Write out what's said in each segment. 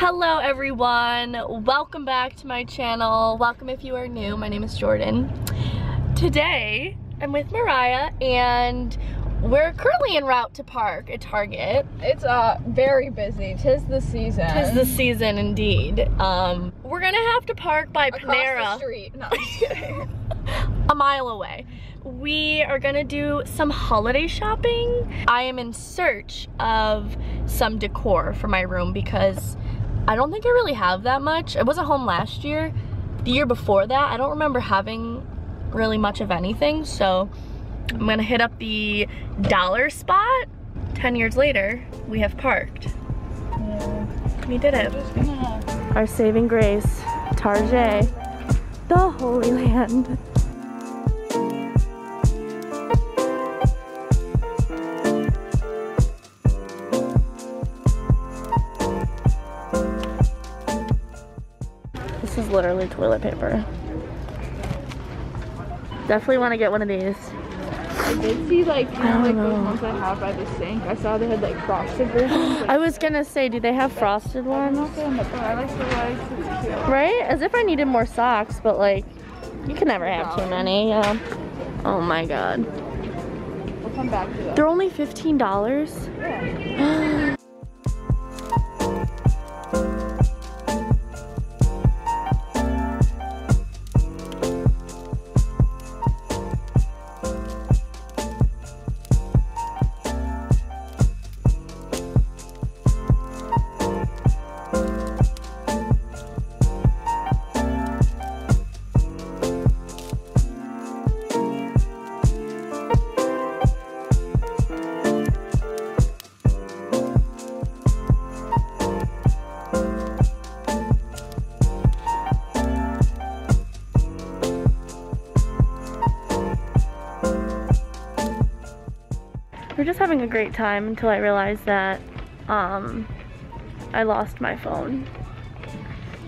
Hello everyone, welcome back to my channel. Welcome if you are new. My name is Jordan. Today I'm with Mariah and we're currently en route to park at Target. It's very busy. Tis the season. Tis the season indeed. We're gonna have to park by Across Panera. The street. No, I'm just kidding. A mile away. We are gonna do some holiday shopping. I am in search of some decor for my room because I don't think I really have that much. I wasn't home last year. The year before that, I don't remember having really much of anything, so I'm gonna hit up the dollar spot. 10 years later, we have parked. Yeah. We did it. Our saving grace, Target, the Holy Land. This is literally toilet paper. Definitely want to get one of these. I did see like, you know, like those ones I have by the sink. I saw they had like frosted versions. Like, I was gonna say, do they have frosted ones? I like the legs. It's cute. Right? As if I needed more socks, but like, you can never have too many. Yeah. Oh my god. We'll come back to that. They're only $15. Yeah. We're just having a great time until I realized that I lost my phone.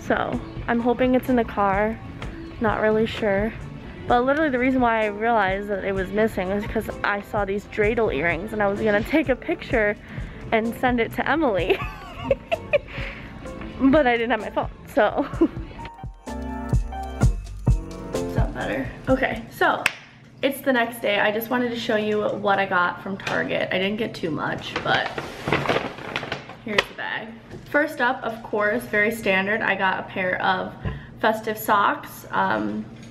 So I'm hoping it's in the car, not really sure. But literally the reason why I realized that it was missing is because I saw these dreidel earrings and I was gonna take a picture and send it to Emily. But I didn't have my phone, so. Is that better? Okay, so. It's the next day. I just wanted to show you what I got from Target. I didn't get too much, but here's the bag. First up, of course, very standard, I got a pair of festive socks.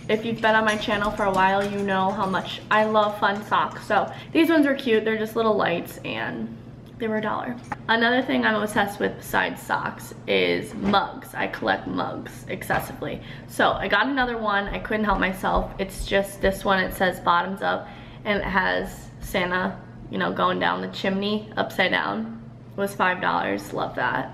If you've been on my channel for a while, you know how much I love fun socks. So these ones are cute. They're just little lights and they were $1. Another thing I'm obsessed with besides socks is mugs. I collect mugs excessively. So I got another one. I couldn't help myself. It's just this one. It says bottoms up and it has Santa, you know, going down the chimney upside down. It was $5. Love that.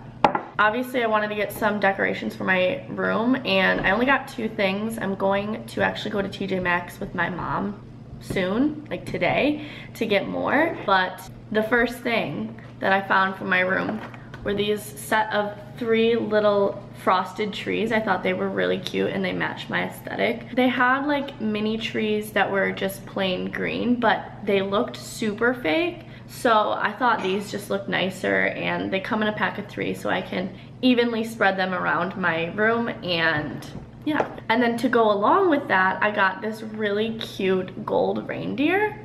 Obviously, I wanted to get some decorations for my room and I only got two things. I'm going to actually go to TJ Maxx with my mom soon, like today, to get more. But the first thing that I found for my room were these set of three little frosted trees. I thought they were really cute and they matched my aesthetic. They had like mini trees that were just plain green, but they looked super fake. So I thought these just looked nicer and they come in a pack of three so I can evenly spread them around my room and yeah. And then to go along with that, I got this really cute gold reindeer.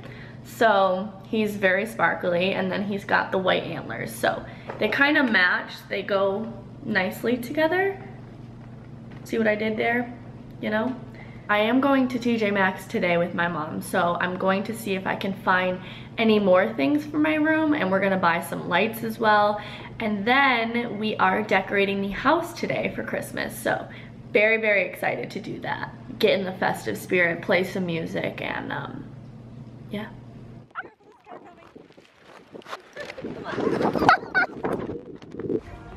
So he's very sparkly and then he's got the white antlers. So they kind of match, they go nicely together. See what I did there, you know? I am going to TJ Maxx today with my mom, so I'm going to see if I can find any more things for my room and we're gonna buy some lights as well. And then we are decorating the house today for Christmas. So very, very excited to do that. Get in the festive spirit, play some music and yeah.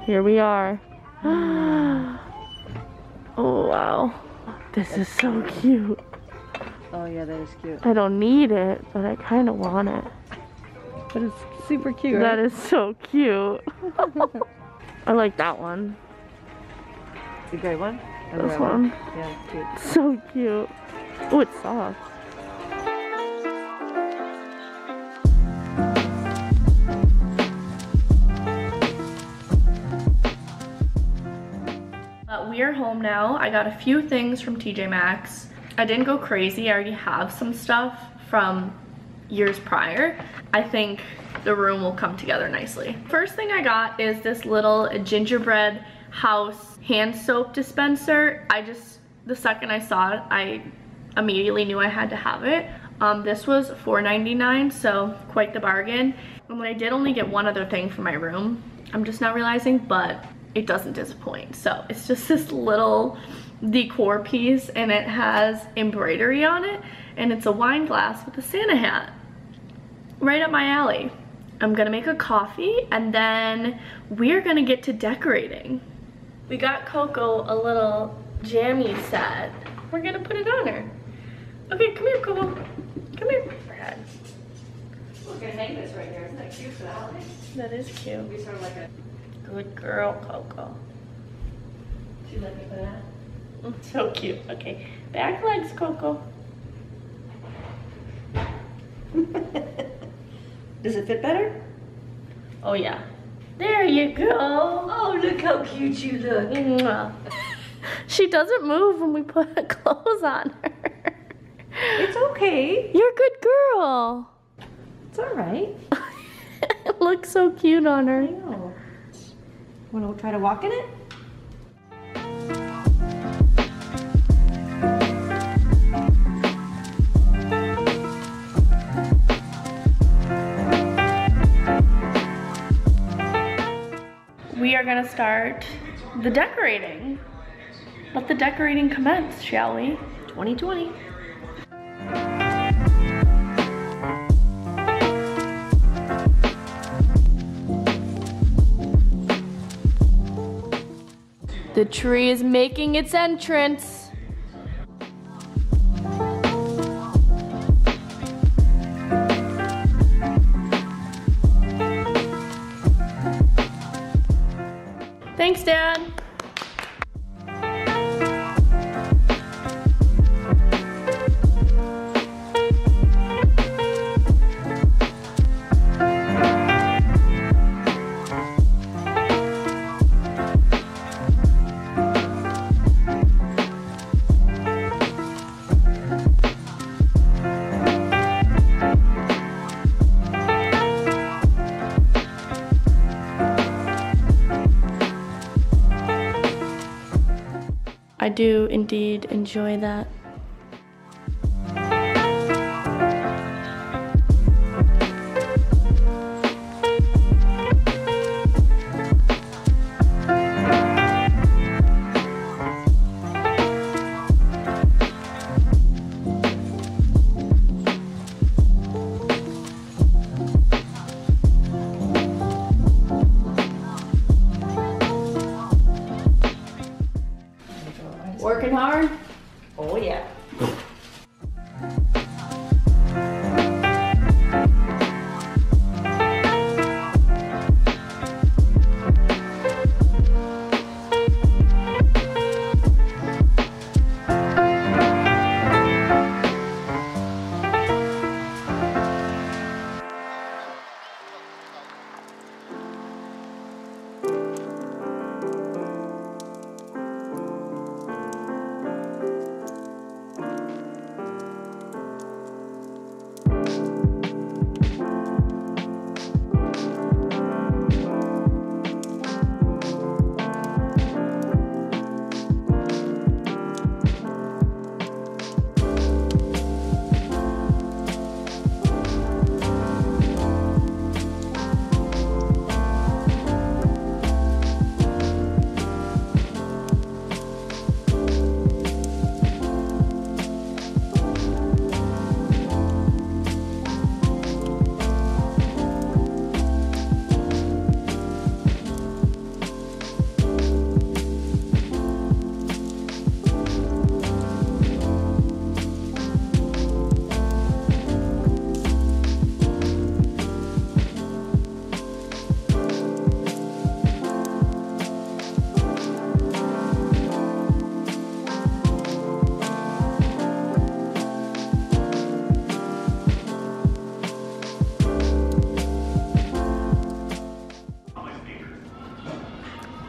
Here we are. Oh wow. This is so cute. Oh yeah, that is cute. I don't need it, but I kind of want it. But it's super cute, right? That is so cute. I like that one. The gray one? This right one. Yeah, it's cute. So cute. Oh, it's soft. we are home now. I got a few things from TJ Maxx. I didn't go crazy. I already have some stuff from years prior. I think the room will come together nicely. First thing I got is this little gingerbread house hand soap dispenser. The second I saw it, I immediately knew I had to have it. This was $4.99, so quite the bargain. And I did only get one other thing from my room, I'm just now realizing, but it doesn't disappoint. So it's just this little decor piece, and it has embroidery on it, and it's a wine glass with a Santa hat. Right up my alley. I'm gonna make a coffee, and then we're gonna get to decorating. We got Coco a little jammy set. We're gonna put it on her. Okay, come here, Coco. Come here. We're gonna hang this right here. Isn't that cute for the holidays? That is cute. We sort of like a good girl, Coco. She let me put it on. So cute. Okay, back legs, Coco. Does it fit better? Oh yeah. There you go. Oh, look how cute you look. Mwah. She doesn't move when we put clothes on her. It's okay. You're a good girl. It's all right. It looks so cute on her. I know. Want to try to walk in it? We are gonna start the decorating. Let the decorating commence, shall we? 2020. The tree is making its entrance. Thanks, Dad. I do indeed enjoy that. Working hard? Oh yeah.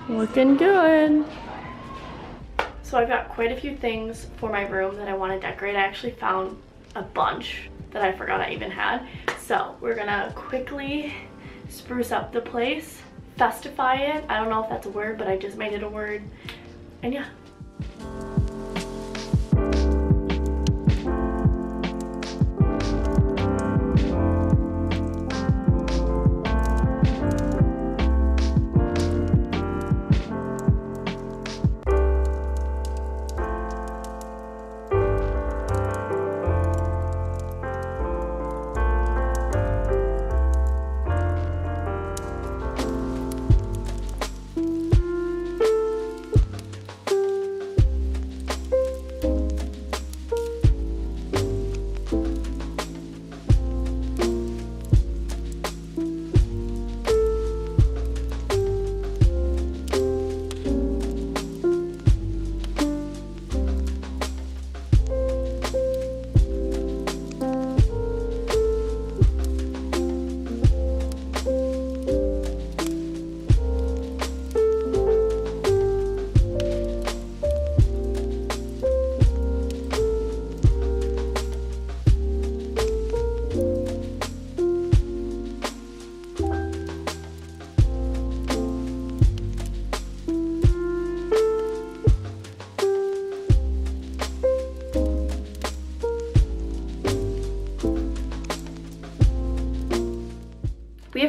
Looking good. So I've got quite a few things for my room that I want to decorate. I actually found a bunch that I forgot I even had. So we're gonna quickly spruce up the place, festify it. I don't know if that's a word, but I just made it a word. And yeah.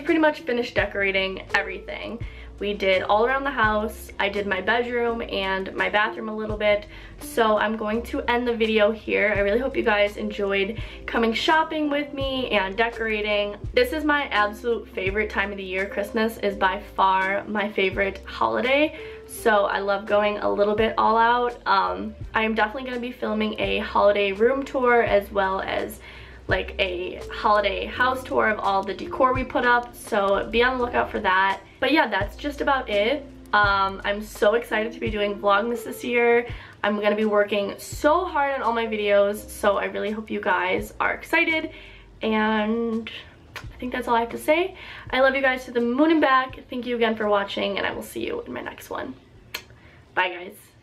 Pretty much finished decorating everything. We did all around the house. I did my bedroom and my bathroom a little bit. So I'm going to end the video here. I really hope you guys enjoyed coming shopping with me and decorating. This is my absolute favorite time of the year. Christmas is by far my favorite holiday. So I love going a little bit all out. I am definitely going to be filming a holiday room tour as well as like a holiday house tour of all the decor we put up, so be on the lookout for that. But yeah, that's just about it. I'm so excited to be doing Vlogmas this year. I'm gonna be working so hard on all my videos, so I really hope you guys are excited, and I think that's all I have to say. I love you guys to the moon and back. Thank you again for watching, and I will see you in my next one. Bye guys.